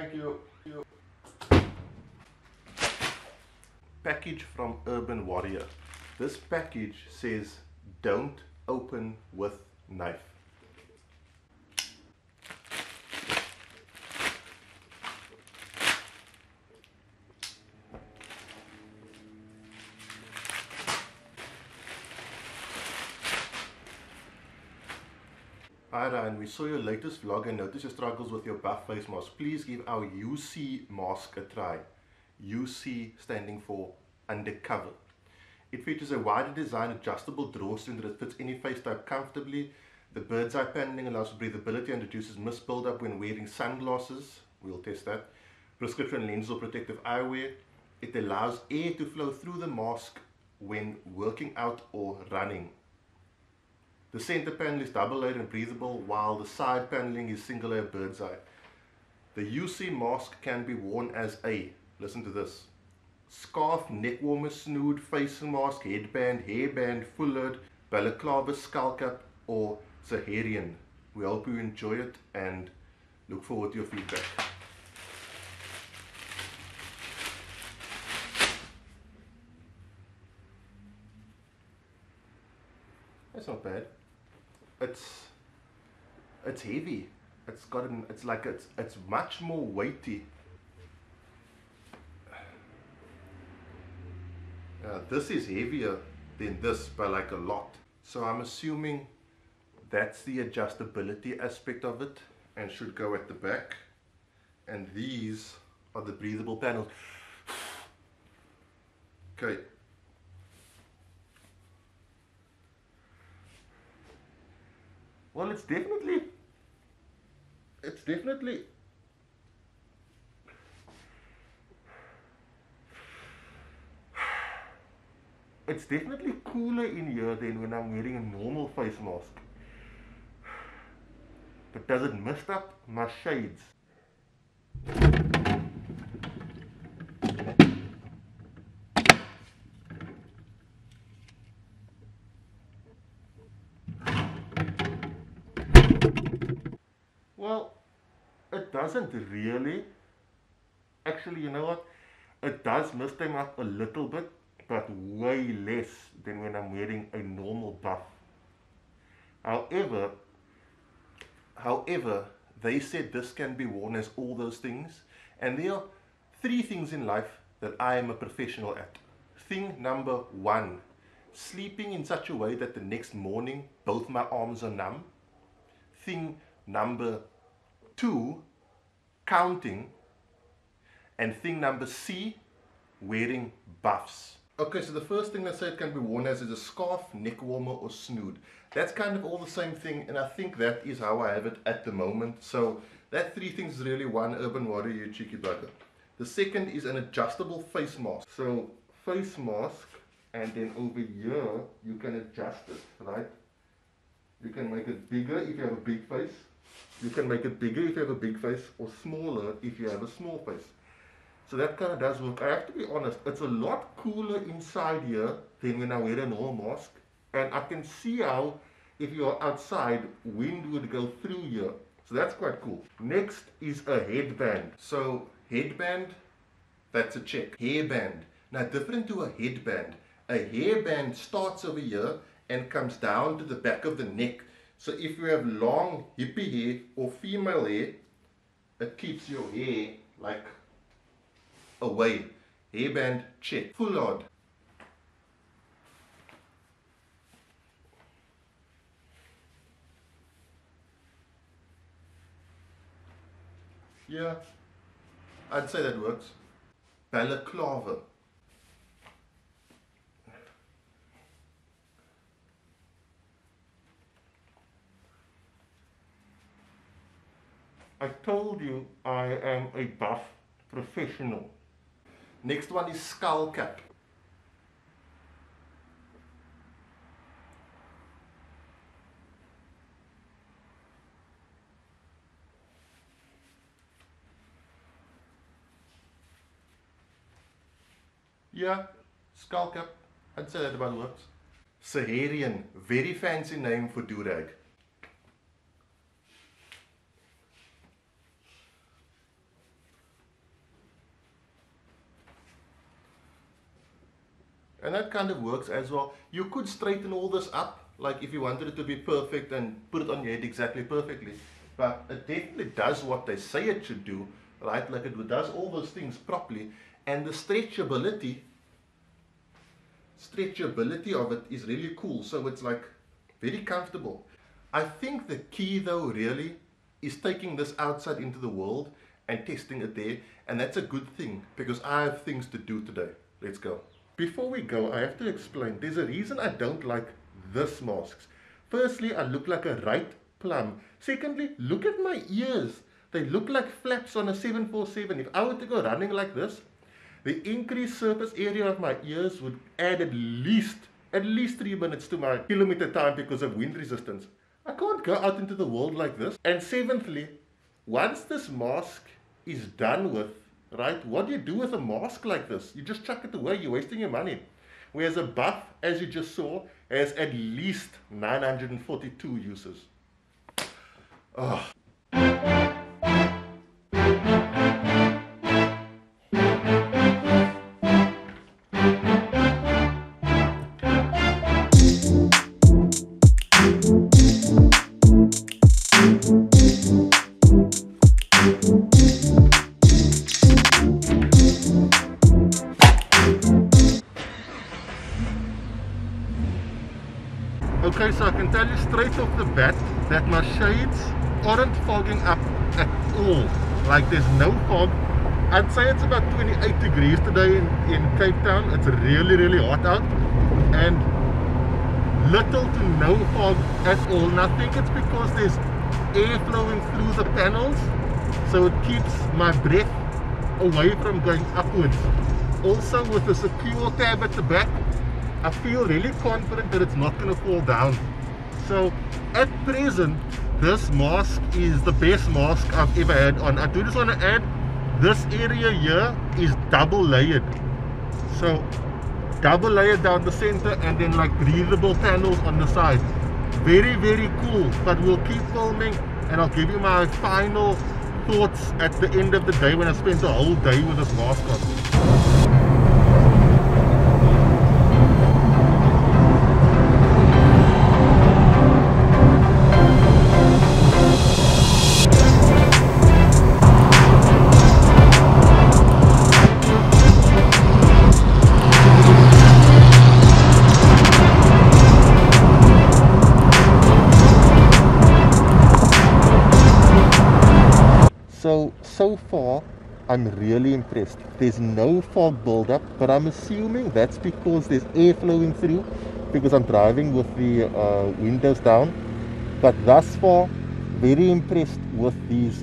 Thank you. Package from Urban Warrior. This package says don't open with knife. Hi Ryan, we saw your latest vlog and noticed your struggles with your buff face mask. Please give our UC mask a try. UC standing for undercover. It features a wider design, adjustable drawstring that fits any face type comfortably. The bird's eye paneling allows for breathability and reduces mist buildup when wearing sunglasses. We'll test that. Prescription lenses or protective eyewear. It allows air to flow through the mask when working out or running. The center panel is double layered and breathable, while the side paneling is single layer bird's eye. The UC mask can be worn as a, listen to this, scarf, neck warmer, snood, face mask, headband, hairband, fullard, balaclava, skull cap, or Saharian. We hope you enjoy it and look forward to your feedback. That's not bad. It's heavy. It's much more weighty. This is heavier than this by like a lot. So I'm assuming that's the adjustability aspect of it and should go at the back. And these are the breathable panels. Okay. Well, it's definitely cooler in here than when I'm wearing a normal face mask. But does it mist up my shades? Well, it doesn't really. Actually, you know what? It does mist them up a little bit, but way less than when I'm wearing a normal buff. However, they said this can be worn as all those things, and there are three things in life that I am a professional at. Thing number one, sleeping in such a way that the next morning both my arms are numb. Thing number two, counting. And thing number C, wearing buffs. Okay, so the first thing they say it can be worn as is a scarf, neck warmer, or snood. That's kind of all the same thing, and I think that is how I have it at the moment. So that three things is really one. Urban Warrior, you cheeky bugger. The second is an adjustable face mask. So face mask, and then over here you can adjust it, right? You can make it bigger if you have a big face. You can make it bigger if you have a big face, or smaller if you have a small face. So that kind of does work. I have to be honest, it's a lot cooler inside here than when I wear a normal mask. And I can see how, if you are outside, wind would go through here. So that's quite cool. Next is a headband. So headband, that's a check. Hairband. Now different to a headband. A hairband starts over here and comes down to the back of the neck. So if you have long hippie hair or female hair, it keeps your hair like away. Hairband, check. Fullard. Yeah, I'd say that works. Balaclava. I told you I am a buff professional. Next one is skull cap. Yeah, skull cap. I'd say that about works. Saharian, very fancy name for do-rag. And that kind of works as well. You could straighten all this up, like if you wanted it to be perfect and put it on your head exactly perfectly. But it definitely does what they say it should do, right? Like it does all those things properly. And the stretchability of it is really cool. So it's like very comfortable. I think the key though really is taking this outside into the world and testing it there. And that's a good thing because I have things to do today. Let's go. Before we go, I have to explain, there's a reason I don't like this masks. Firstly, I look like a right plum. Secondly, look at my ears. They look like flaps on a 747. If I were to go running like this, the increased surface area of my ears would add at least 3 minutes to my kilometer time because of wind resistance. I can't go out into the world like this. And seventhly, once this mask is done with, right, what do you do with a mask like this? You just chuck it away, you're wasting your money. Whereas a buff, as you just saw, has at least 942 uses. Oh. Okay, so I can tell you straight off the bat that my shades aren't fogging up at all. Like there's no fog. I'd say it's about 28 degrees today in Cape Town. It's really hot out and little to no fog at all. And I think it's because there's air flowing through the panels, so it keeps my breath away from going upwards. Also with the secure tab at the back, I feel really confident that it's not going to fall down. So at present, this mask is the best mask I've ever had on. I do just want to add, this area here is double layered. So double layered down the center and then like breathable panels on the side. Very cool, but we'll keep filming and I'll give you my final thoughts at the end of the day when I spent the whole day with this mask on. So far, I'm really impressed. There's no fog buildup, but I'm assuming that's because there's air flowing through because I'm driving with the windows down. But thus far, very impressed with these,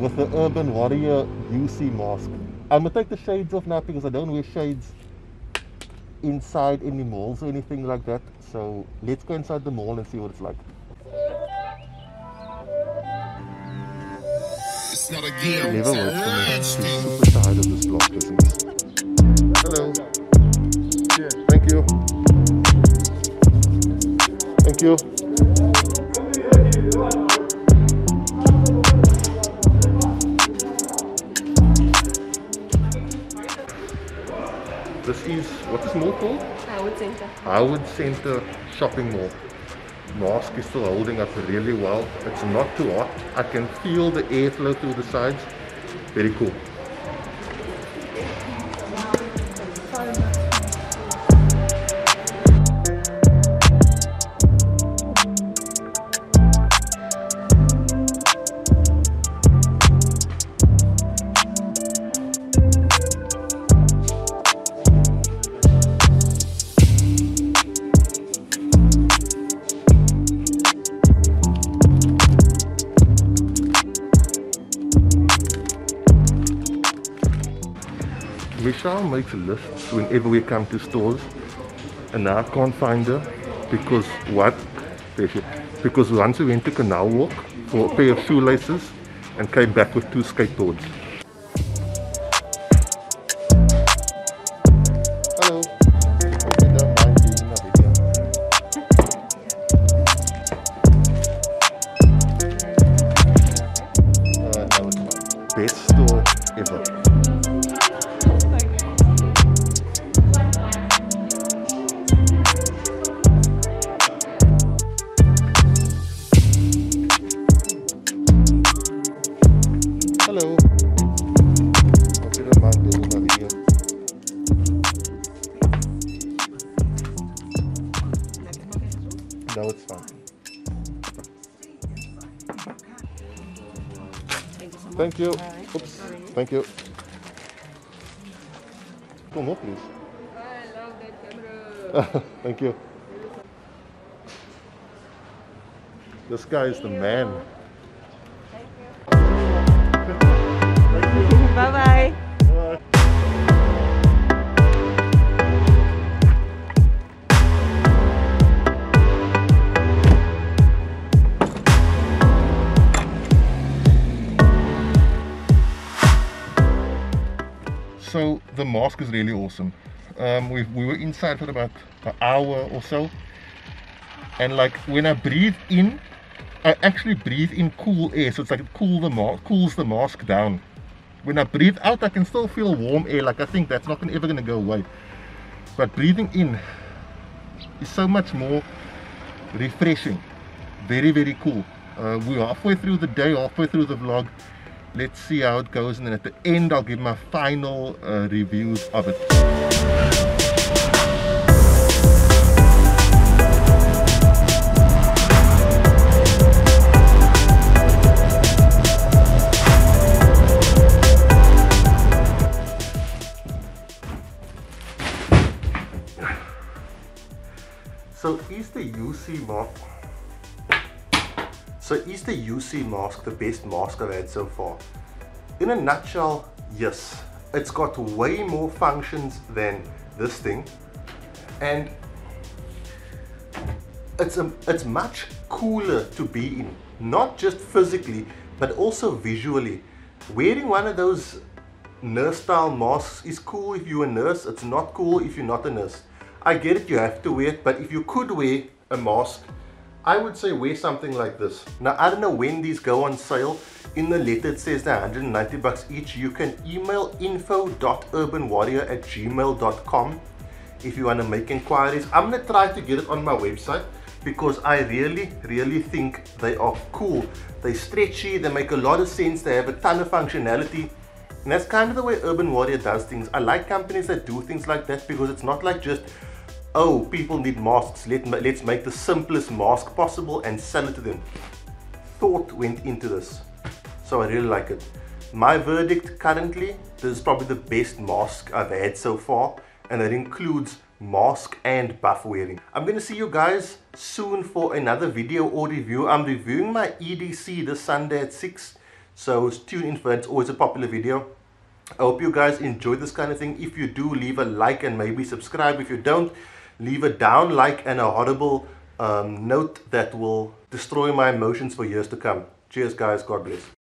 with the Urban Warrior UC mask. I'm gonna take the shades off now because I don't wear shades inside any malls or anything like that. So let's go inside the mall and see what it's like. Not again. Never worked for me. Super tired of this block business. Hello. Yeah. Thank you. Thank you. This is, what's this mall called? Howard Center. Howard Center Shopping Mall. Mask is still holding up really well. It's not too hot. I can feel the airflow through the sides. Very cool. Michelle makes lists whenever we come to stores, and now I can't find her because what? Because once we went to Canal Walk for a pair of shoelaces and came back with 2 skateboards. Hello. Best store ever. Hello. Hope you don't mind doing another video. No, it's fine. Thank you. Oops. Thank you. Come up, please. I love that camera. Thank you. This guy is the man. Thank you. Bye-bye. So the mask is really awesome. We were inside for about an hour or so, and like when I breathe in, I actually breathe in cool air, so it's like it cools the mask down. When I breathe out, I can still feel warm air. Like I think that's not ever going to go away, but breathing in is so much more refreshing. Very, very cool. We're halfway through the day, halfway through the vlog. Let's see how it goes, and then at the end I'll give my final reviews of it. So is the UC mask the best mask I've had so far? In a nutshell, yes. It's got way more functions than this thing, and it's much cooler to be in, not just physically but also visually. Wearing one of those nurse style masks is cool if you're a nurse. It's not cool if you're not a nurse. I get it, you have to wear it, but if you could wear a mask, I would say wear something like this. Now, I don't know when these go on sale. In the letter it says they're 190 bucks each. You can email info.urbanwarrior@gmail.com if you want to make inquiries. I'm going to try to get it on my website because I really, really think they are cool. They're stretchy, they make a lot of sense, they have a ton of functionality. And that's kind of the way Urban Warrior does things. I like companies that do things like that because it's not like just, oh, people need masks, let's make the simplest mask possible and sell it to them. Thought went into this, so I really like it. My verdict currently, this is probably the best mask I've had so far, and that includes mask and buff wearing. I'm going to see you guys soon for another video or review. I'm reviewing my EDC this Sunday at 6, so tune in for it. It's always a popular video. I hope you guys enjoy this kind of thing. If you do, leave a like and maybe subscribe. If you don't, leave a down like and a horrible note that will destroy my emotions for years to come. Cheers, guys. God bless.